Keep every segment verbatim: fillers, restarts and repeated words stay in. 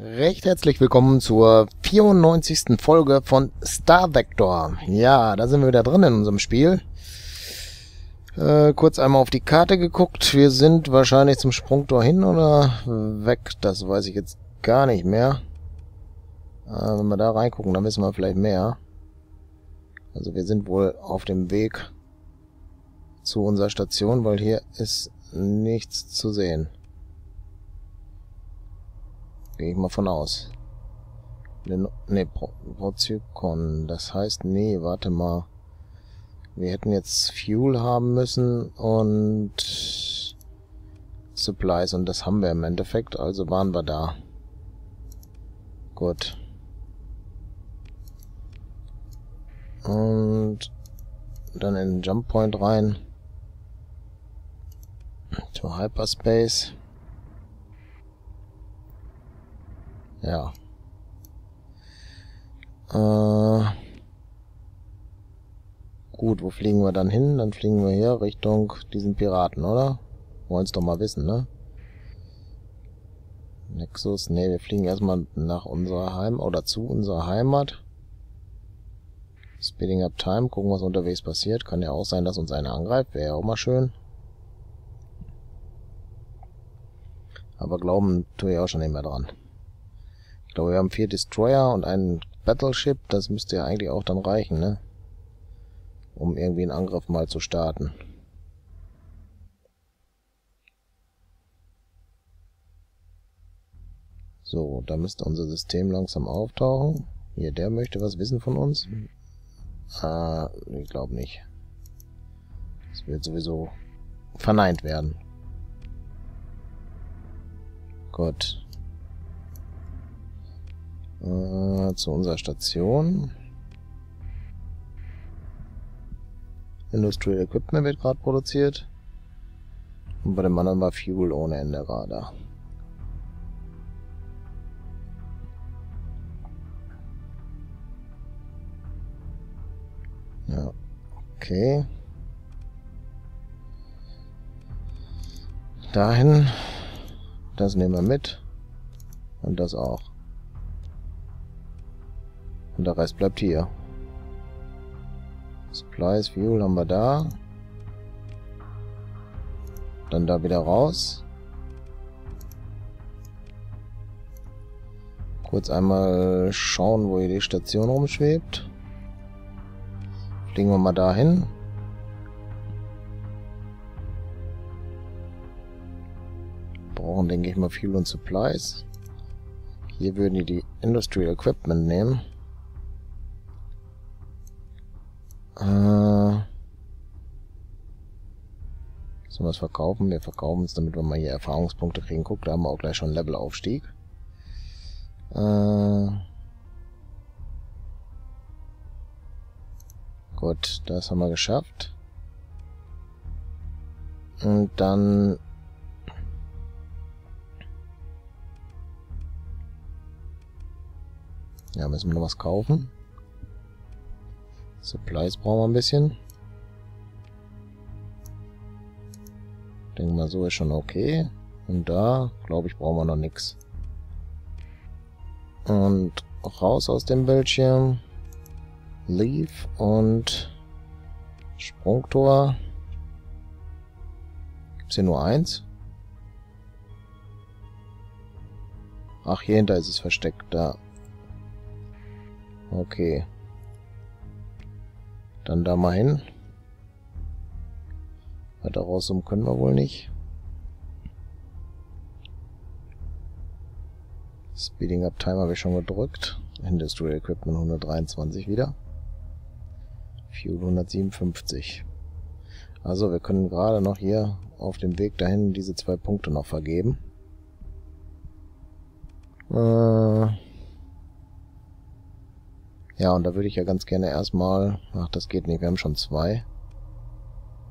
Recht herzlich willkommen zur vierundneunzigsten Folge von Starsector. Ja, da sind wir wieder drin in unserem Spiel. Äh, kurz einmal auf die Karte geguckt. Wir sind wahrscheinlich zum Sprungtor hin oder weg. Das weiß ich jetzt gar nicht mehr. Äh, wenn wir da reingucken, dann wissen wir vielleicht mehr. Also wir sind wohl auf dem Weg zu unserer Station, weil hier ist nichts zu sehen. Gehe ich mal von aus. Ne, Prozykon. Das heißt, nee, warte mal. Wir hätten jetzt Fuel haben müssen und Supplies. Und das haben wir im Endeffekt. Also waren wir da. Gut. Und dann in den Jump Point rein. To Hyperspace. Ja. Äh, gut, wo fliegen wir dann hin? Dann fliegen wir hier Richtung diesen Piraten, oder? Wollen es doch mal wissen, ne? Nexus, ne, wir fliegen erstmal nach unserer Heimat, oder zu unserer Heimat. Speeding up time, gucken, was unterwegs passiert. Kann ja auch sein, dass uns einer angreift, wäre ja auch mal schön. Aber glauben tue ich auch schon nicht mehr dran. Ich glaube, wir haben vier Destroyer und einen Battleship. Das müsste ja eigentlich auch dann reichen, ne? Um irgendwie einen Angriff mal zu starten. So, da müsste unser System langsam auftauchen. Hier, der möchte was wissen von uns. Ah, ich glaube nicht. Das wird sowieso verneint werden. Gut. Zu unserer Station. Industrial Equipment wird gerade produziert. Und bei dem anderen war Fuel ohne Ende gerade. Ja, okay. Dahin. Das nehmen wir mit. Und das auch. Und der Rest bleibt hier. Supplies, Fuel haben wir da. Dann da wieder raus. Kurz einmal schauen, wo hier die Station rumschwebt. Fliegen wir mal dahin. Brauchen, denke ich mal, Fuel und Supplies. Hier würden die die Industrial Equipment nehmen. Uh, sollen wir es verkaufen? Wir verkaufen es, damit wir mal hier Erfahrungspunkte kriegen. Guck, da haben wir auch gleich schon einen Levelaufstieg. Uh, gut, das haben wir geschafft. Und dann ja, müssen wir noch was kaufen. Supplies brauchen wir ein bisschen. Ich denke mal, so ist schon okay. Und da, glaube ich, brauchen wir noch nichts. Und raus aus dem Bildschirm. Leave und Sprungtor. Gibt es hier nur eins? Ach, hier hinter ist es versteckt. Da. Okay. Dann da mal hin. Weiter rauszoomen können wir wohl nicht. Speeding Up Time habe ich schon gedrückt. Industrial Equipment hundertdreiundzwanzig wieder. Fuel hundertsiebenundfünfzig. Also wir können gerade noch hier auf dem Weg dahin diese zwei Punkte noch vergeben. Äh Ja, und da würde ich ja ganz gerne erstmal... Ach, das geht nicht, wir haben schon zwei.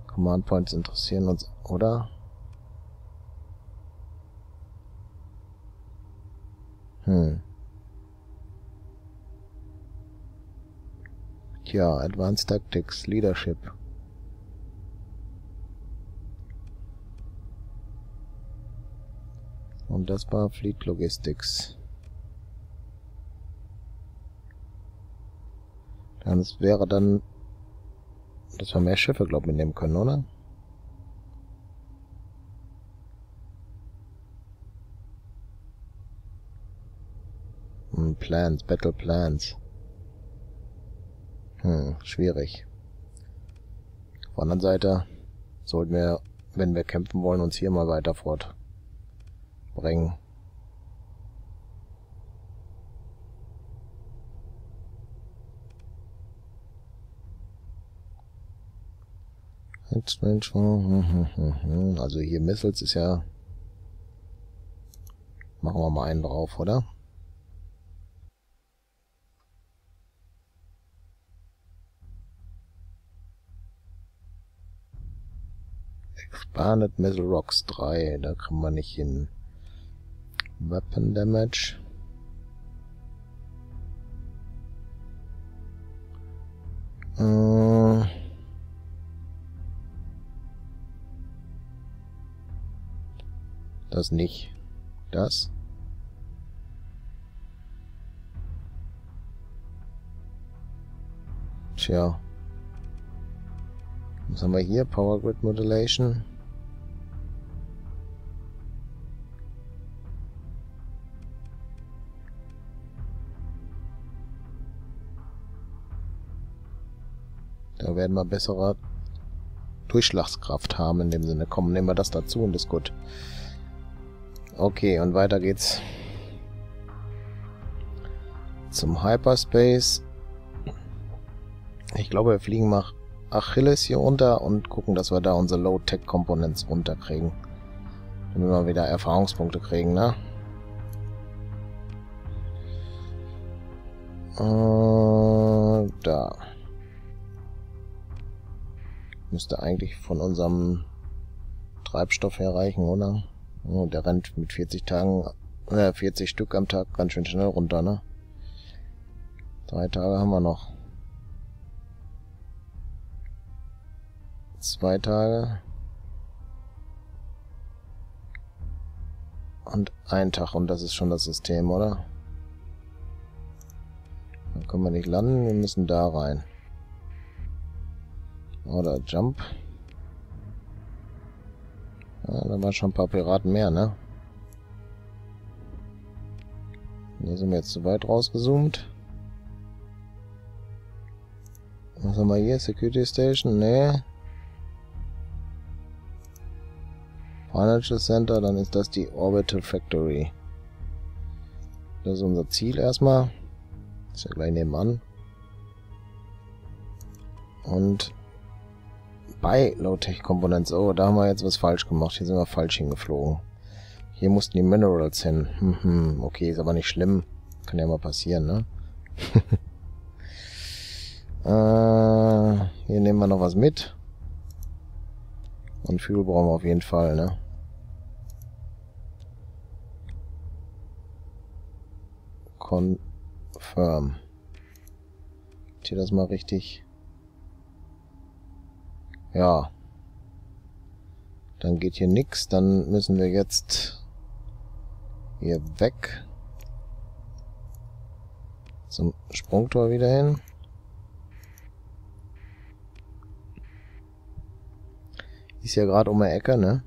Command Points interessieren uns, oder? Hm. Tja, Advanced Tactics, Leadership. Und das war Fleet Logistics. Das wäre dann, dass wir mehr Schiffe, glaube ich, mitnehmen können, oder? Hm, Plans, Battle Plans. Hm, schwierig. Auf der anderen Seite sollten wir, wenn wir kämpfen wollen, uns hier mal weiter fortbringen. Also hier Missiles ist ja... Machen wir mal einen drauf, oder? Expanded Missile Rocks drei, da kann man nicht hin. Weapon Damage. Äh... Das nicht. Das. Tja. Was haben wir hier? Power Grid Modulation. Da werden wir bessere Durchschlagskraft haben in dem Sinne. Komm, nehmen wir das dazu und ist gut. Okay, und weiter geht's zum Hyperspace. Ich glaube, wir fliegen mal Achilles hier runter und gucken, dass wir da unsere Low-Tech-Components runterkriegen. Damit wir wieder Erfahrungspunkte kriegen, ne? Äh, da. Müsste eigentlich von unserem Treibstoff her reichen, oder? Oh, der rennt mit vierzig Tagen, äh, vierzig Stück am Tag ganz schön schnell runter, ne? Drei Tage haben wir noch. Zwei Tage. Und ein Tag, und das ist schon das System, oder? Dann können wir nicht landen, wir müssen da rein. Oder Jump. Ja, da waren schon ein paar Piraten mehr, ne? Da sind wir jetzt zu weit rausgezoomt. Was haben wir hier? Security Station? Ne. Financial Center, dann ist das die Orbital Factory. Das ist unser Ziel erstmal. Ist ja gleich nebenan. Und... bei Low-Tech-Komponents. Oh, da haben wir jetzt was falsch gemacht. Hier sind wir falsch hingeflogen. Hier mussten die Minerals hin. Mhm, okay, ist aber nicht schlimm. Kann ja mal passieren, ne? äh, hier nehmen wir noch was mit. Und Fuel brauchen wir auf jeden Fall, ne? Confirm. Ist hier das mal richtig... Ja, dann geht hier nichts, dann müssen wir jetzt hier weg zum Sprungtor wieder hin. Ist ja gerade um die Ecke, ne?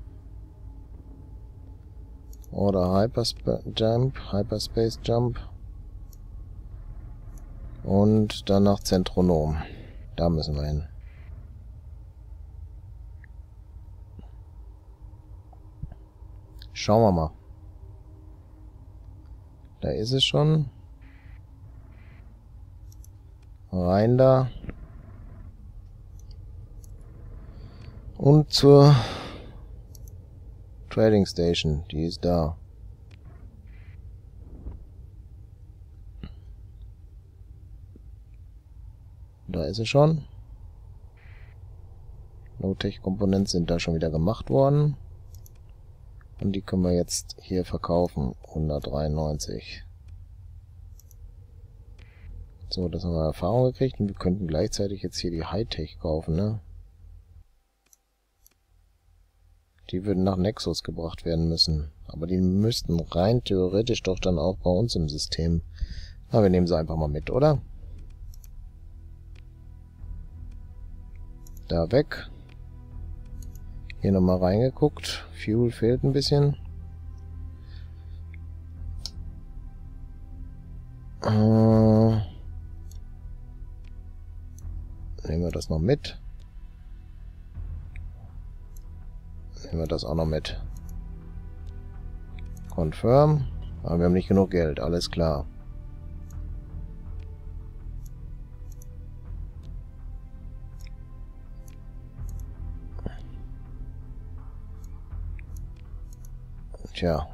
Oder Hyperspace Jump, Hyperspace Jump und danach Zentronom. Da müssen wir hin. Schauen wir mal. Da ist es schon. Rein da. Und zur Trading Station. Die ist da. Da ist es schon. Low-Tech-Komponenten sind da schon wieder gemacht worden. Und die können wir jetzt hier verkaufen. hundertdreiundneunzig. So, das haben wir Erfahrung gekriegt. Und wir könnten gleichzeitig jetzt hier die Hightech kaufen, ne? Die würden nach Nexus gebracht werden müssen. Aber die müssten rein theoretisch doch dann auch bei uns im System. Aber wir nehmen sie einfach mal mit, oder? Da weg. Hier nochmal reingeguckt. Fuel fehlt ein bisschen. Äh, nehmen wir das noch mit. Nehmen wir das auch noch mit. Confirm. Aber wir haben nicht genug Geld, alles klar. Tja.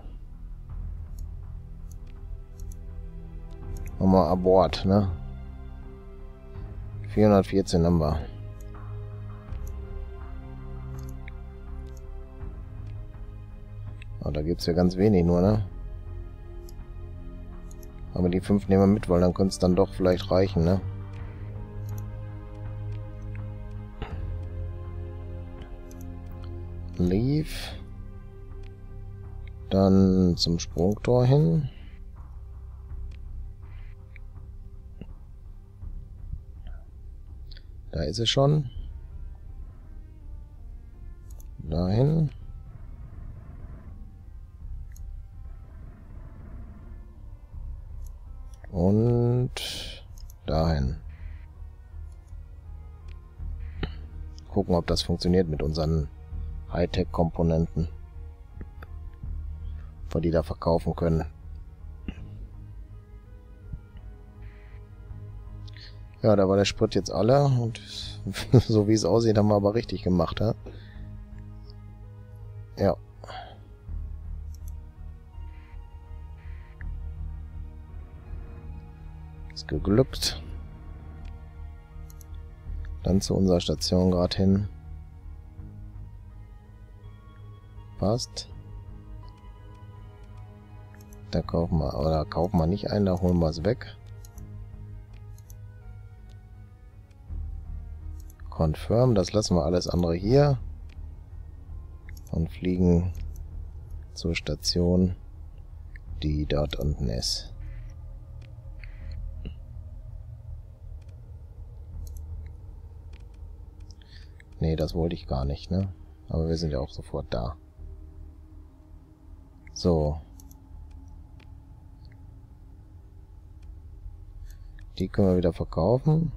Nochmal Abort, ne? vierhundertvierzehn haben wir. Oh, da gibt es ja ganz wenig nur, ne? Aber die fünf nehmen wir mit, weil dann könnte es dann doch vielleicht reichen, ne? Leave. Dann zum Sprungtor hin. Da ist es schon. Dahin. Und dahin. Gucken, ob das funktioniert mit unseren Hightech-Komponenten. Die da verkaufen können. Ja, da war der Sprit jetzt alle und so wie es aussieht, haben wir aber richtig gemacht, ja. Ja. Ist geglückt. Dann zu unserer Station gerade hin. Passt. Da kaufen wir, oder kaufen wir nicht ein, da holen wir es weg. Confirm, das lassen wir alles andere hier. Und fliegen zur Station, die dort unten ist. Nee, das wollte ich gar nicht, ne? Aber wir sind ja auch sofort da. So. Die können wir wieder verkaufen.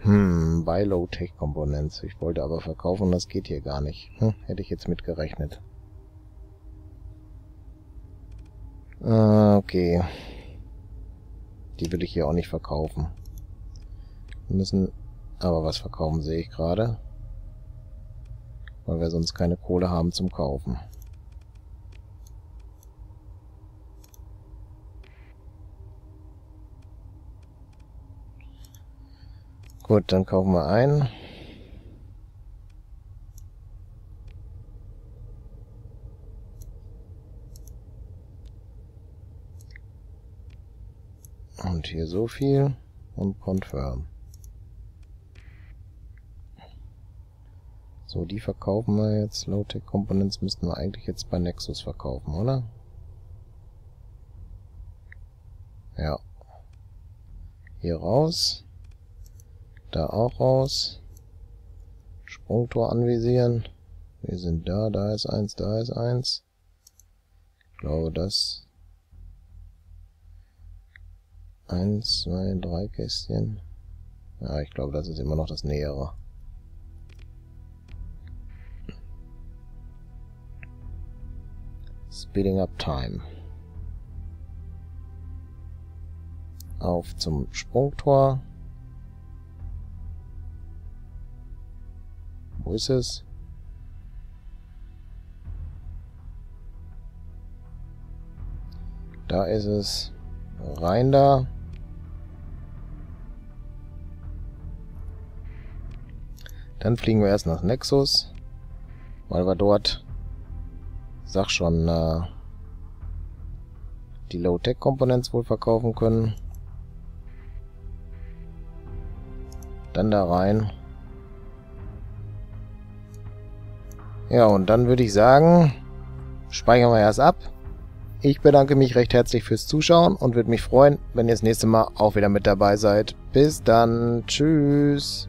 Hm, Buy Low Tech Components. Ich wollte aber verkaufen, das geht hier gar nicht. Hm, hätte ich jetzt mitgerechnet. Äh, okay. Die will ich hier auch nicht verkaufen. Wir müssen aber was verkaufen, sehe ich gerade. Weil wir sonst keine Kohle haben zum Kaufen. Gut, dann kaufen wir ein. Und hier so viel und Confirm. So, die verkaufen wir jetzt. Low-Tech Components müssten wir eigentlich jetzt bei Nexus verkaufen, oder? Ja. Hier raus. Da auch raus. Sprungtor anvisieren. Wir sind da, da ist eins, da ist eins. Ich glaube, das. Eins, zwei, drei Kästchen. Ja, ich glaube, das ist immer noch das Nähere. Speeding up time. Auf zum Sprungtor. Wo ist es? Da ist es. Rein da. Dann fliegen wir erst nach Nexus, weil wir dort, sag schon, äh, die Low-Tech-Komponents wohl verkaufen können. Dann da rein. Ja, und dann würde ich sagen, speichern wir erst ab Ich bedanke mich recht herzlich fürs Zuschauen und würde mich freuen, wenn ihr das nächste Mal auch wieder mit dabei seid. Bis dann. Tschüss.